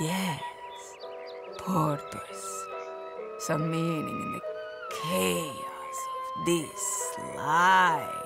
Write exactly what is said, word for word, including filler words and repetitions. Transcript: Yes, purpose, some meaning in the chaos of this life.